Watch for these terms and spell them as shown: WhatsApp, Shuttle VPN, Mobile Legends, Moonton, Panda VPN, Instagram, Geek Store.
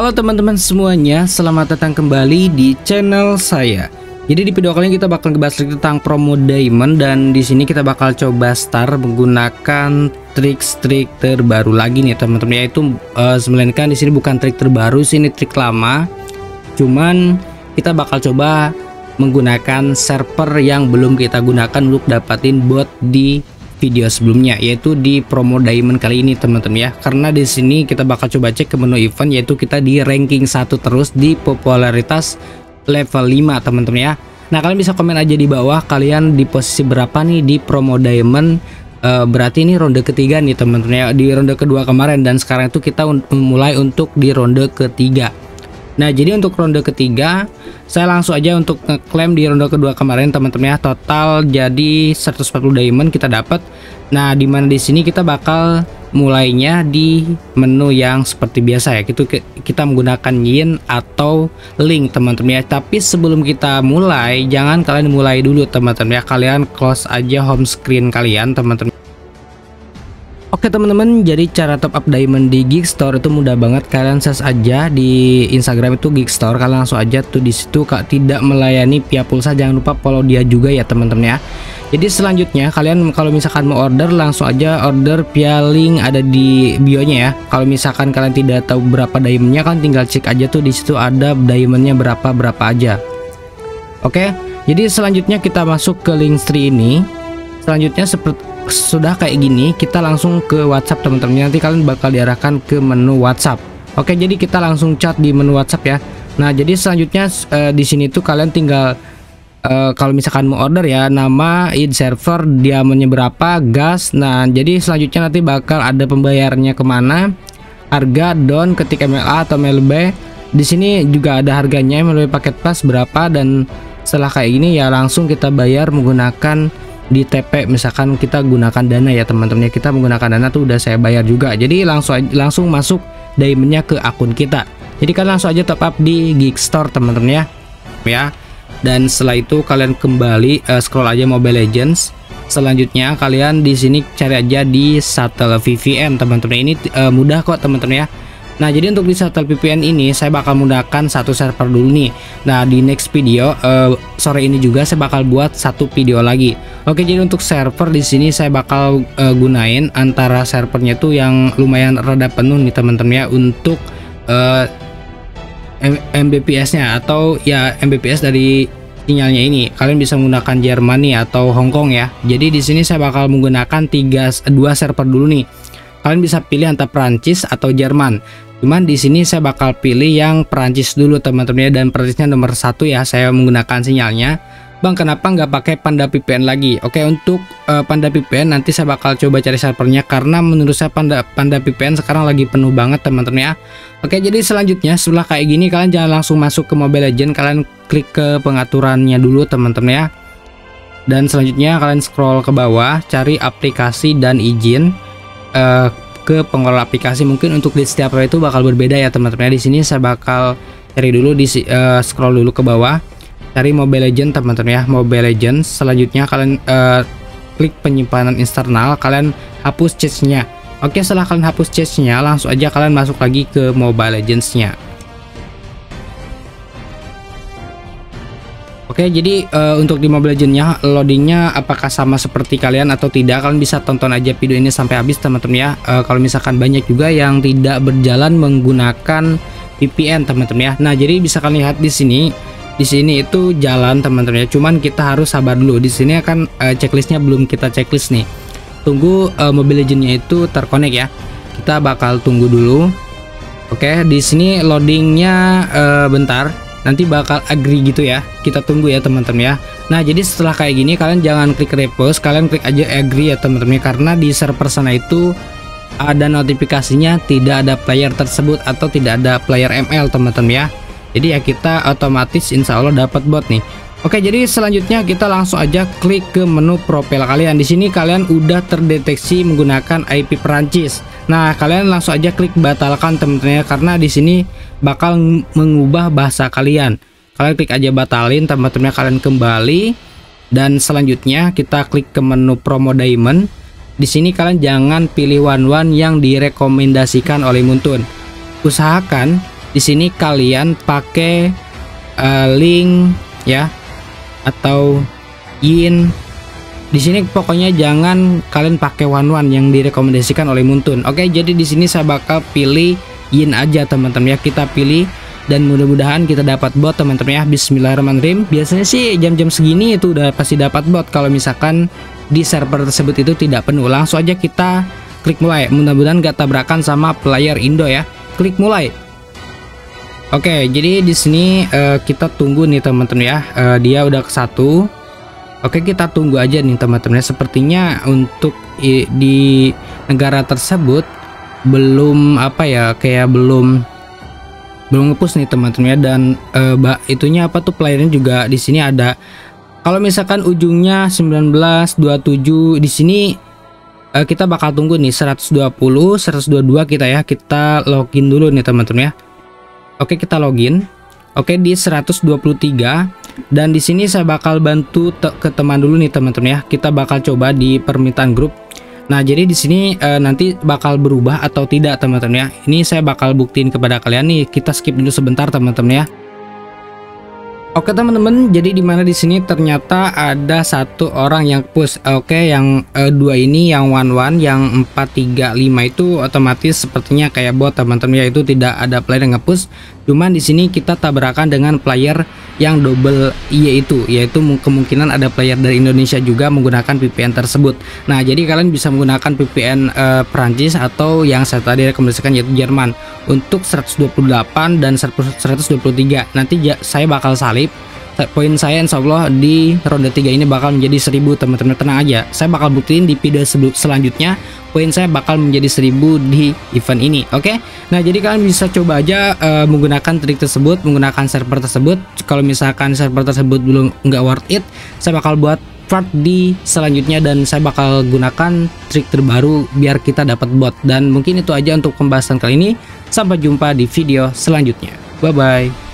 Halo teman-teman semuanya, selamat datang kembali di channel saya. Jadi di video kali ini kita bakal ngebahas tentang promo diamond, dan di sini kita bakal coba star menggunakan trik-trik terbaru lagi nih teman-teman, yaitu melainkan di sini bukan trik terbaru sih, ini trik lama. Cuman kita bakal coba menggunakan server yang belum kita gunakan untuk dapatin bot di video sebelumnya, yaitu di promo diamond kali ini teman-teman ya. Karena di sini kita bakal coba cek ke menu event, yaitu kita di ranking 1 terus di popularitas level 5 teman-teman ya. Nah, kalian bisa komen aja di bawah kalian di posisi berapa nih di promo diamond. Berarti ini ronde ketiga nih teman-teman ya, di ronde kedua kemarin, dan sekarang itu kita mulai untuk di ronde ketiga. Nah, jadi untuk ronde ketiga, saya langsung aja untuk ngeklaim di ronde kedua kemarin teman-teman ya. Total jadi 140 diamond kita dapat. Nah, dimana di sini kita bakal mulainya di menu yang seperti biasa ya. Itu kita menggunakan yin atau link teman-teman ya. Tapi sebelum kita mulai, jangan kalian mulai dulu teman-teman ya. Kalian close aja home screen kalian teman-teman. Oke teman-teman, jadi cara top up diamond di Geek Store itu mudah banget. Kalian search aja di Instagram itu Geek Store, kalian langsung aja tuh di situ. Kak tidak melayani via pulsa, jangan lupa follow dia juga ya teman-teman ya. Jadi selanjutnya kalian kalau misalkan mau order, langsung aja order via link ada di bio-nya ya. Kalau misalkan kalian tidak tahu berapa diamondnya, kan tinggal cek aja tuh di situ ada diamondnya berapa aja. Oke, jadi selanjutnya kita masuk ke link tree ini. Selanjutnya seperti sudah kayak gini, kita langsung ke WhatsApp teman-teman. Nanti kalian bakal diarahkan ke menu WhatsApp. Oke, jadi kita langsung chat di menu WhatsApp ya. Nah, jadi selanjutnya di sini tuh kalian tinggal kalau misalkan mau order ya, nama, ID server, diamondnya berapa, gas. Nah, jadi selanjutnya nanti bakal ada pembayarannya kemana, harga, down, ketik MLA atau MLB. Di sini juga ada harganya, MLB paket pas berapa, dan setelah kayak gini ya langsung kita bayar menggunakan di TP. Misalkan kita gunakan dana ya teman-teman ya, kita menggunakan dana tuh udah saya bayar juga. Jadi langsung masuk diamondnya ke akun kita. Jadi kalian langsung aja top up di Geek Store teman-teman ya. Dan setelah itu kalian kembali scroll aja Mobile Legends. Selanjutnya kalian di sini cari aja di Shuttle VPN teman-teman. Ini mudah kok teman-teman ya. Nah, jadi untuk di Shuttle VPN ini saya bakal menggunakan satu server dulu nih. Nah, di next video sore ini juga saya bakal buat satu video lagi. Oke, jadi untuk server di sini saya bakal gunain antara servernya tuh yang lumayan rada penuh nih teman-teman ya, untuk Mbps-nya atau ya Mbps dari sinyalnya ini. Kalian bisa menggunakan Jermani atau Hong Kong ya. Jadi di sini saya bakal menggunakan dua server dulu nih. Kalian bisa pilih antara Prancis atau Jerman. Cuman di sini saya bakal pilih yang Perancis dulu teman-teman ya, dan Perancisnya nomor 1 ya. Saya menggunakan sinyalnya. Bang, kenapa nggak pakai Panda VPN lagi? Oke, untuk Panda VPN nanti saya bakal coba cari servernya, karena menurut saya Panda VPN sekarang lagi penuh banget teman-teman ya. Oke, jadi selanjutnya setelah kayak gini kalian jangan langsung masuk ke Mobile Legends, kalian klik ke pengaturannya dulu teman-teman ya. Dan selanjutnya kalian scroll ke bawah, cari aplikasi dan izin ke pengelola aplikasi. Mungkin untuk di setiap itu bakal berbeda ya teman-teman. Di sini saya bakal cari dulu di scroll dulu ke bawah, cari Mobile Legends teman-teman ya, Mobile Legends. Selanjutnya kalian klik penyimpanan internal, kalian hapus cache-nya. Oke, setelah kalian hapus cache-nya, langsung aja kalian masuk lagi ke Mobile Legends-nya. Oke, jadi untuk di Mobile Legends-nya loadingnya apakah sama seperti kalian atau tidak, kalian bisa tonton aja video ini sampai habis teman-teman ya. Kalau misalkan banyak juga yang tidak berjalan menggunakan VPN teman-teman ya. Nah, jadi bisa kalian lihat di sini itu jalan teman-teman ya. Cuman kita harus sabar dulu. Di sini kan checklistnya belum kita checklist nih. Tunggu Mobile Legends-nya itu terkonek ya. Kita bakal tunggu dulu. Oke, di sini loadingnya bentar. Nanti bakal agree gitu ya. Kita tunggu ya teman-teman ya. Nah, jadi setelah kayak gini kalian jangan klik repost, kalian klik aja agree ya teman-teman, karena di server sana itu ada notifikasinya tidak ada player tersebut atau tidak ada player ML teman-teman ya. Jadi ya kita otomatis insya Allah dapat bot nih. Oke, jadi selanjutnya kita langsung aja klik ke menu profil kalian. Di sini kalian udah terdeteksi menggunakan IP Perancis. Nah, kalian langsung aja klik batalkan teman-teman ya, karena di sini bakal mengubah bahasa kalian. Kalian klik aja batalin teman-teman ya, kalian kembali, dan selanjutnya kita klik ke menu promo diamond. Di sini kalian jangan pilih one-one yang direkomendasikan oleh Moonton. Usahakan di sini kalian pakai link ya atau yin. Di sini pokoknya jangan kalian pakai one-one yang direkomendasikan oleh Moonton. Oke, jadi di sini saya bakal pilih yin aja teman-teman ya, kita pilih dan mudah-mudahan kita dapat bot teman-teman ya. Bismillahirrahmanirrahim. Biasanya sih jam-jam segini itu udah pasti dapat bot kalau misalkan di server tersebut itu tidak penuh. Langsung aja kita klik mulai, mudah-mudahan gak tabrakan sama player Indo ya. Klik mulai. Oke, jadi di sini kita tunggu nih teman-teman ya. Dia udah ke satu. Oke, kita tunggu aja nih teman-teman. Sepertinya untuk di negara tersebut belum apa ya, kayak belum ngepush nih teman-teman ya. Dan itunya apa tuh, playernya juga di sini ada. Kalau misalkan ujungnya 1927 di sini kita bakal tunggu nih 120, 122 kita ya. Kita login dulu nih teman-teman ya. Oke, kita login. Oke, di 123. Dan di sini saya bakal bantu ke teman dulu nih teman-teman ya. Kita bakal coba di permintaan grup. Nah, jadi di sini nanti bakal berubah atau tidak teman-teman ya. Ini saya bakal buktiin kepada kalian nih. Kita skip dulu sebentar teman-teman ya. Oke teman-teman, jadi dimana di sini ternyata ada satu orang yang push. Oke, yang dua ini, yang one one, yang 435 itu otomatis sepertinya kayak bot teman-teman ya. Itu tidak ada player yang ngepush. Cuman di sini kita tabrakan dengan player yang double Y itu, yaitu kemungkinan ada player dari Indonesia juga menggunakan VPN tersebut. Nah, jadi kalian bisa menggunakan VPN Perancis atau yang saya tadi rekomendasikan yaitu Jerman untuk 128 dan 123. Nanti saya bakal salin poin saya, insya Allah di ronde 3 ini bakal menjadi 1000 teman-teman. Tenang aja, saya bakal buktiin di video selanjutnya poin saya bakal menjadi 1000 di event ini. Oke, nah jadi kalian bisa coba aja menggunakan trik tersebut, menggunakan server tersebut. Kalau misalkan server tersebut belum nggak worth it, saya bakal buat part di selanjutnya dan saya bakal gunakan trik terbaru biar kita dapat bot. Dan mungkin itu aja untuk pembahasan kali ini, sampai jumpa di video selanjutnya. Bye bye.